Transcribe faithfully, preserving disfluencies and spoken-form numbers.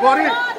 What is it?